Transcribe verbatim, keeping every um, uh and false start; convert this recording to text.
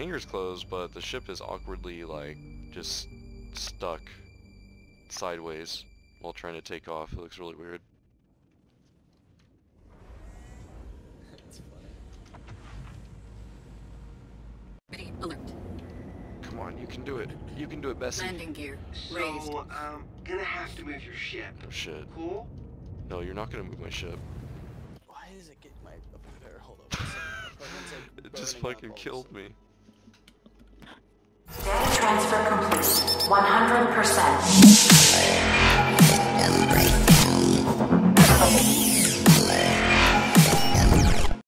hangar's closed, but the ship is awkwardly, like, just stuck sideways while trying to take off. It looks really weird. That's funny. Ready, alert. Come on, you can do it. You can do it, Bessie. Landing gear raised. So, um, gonna have to move your ship. Oh, shit. Cool? No, you're not gonna move my ship. Why does it get my... Hold on. Like it just fucking killed me. Data transfer complete. one hundred percent.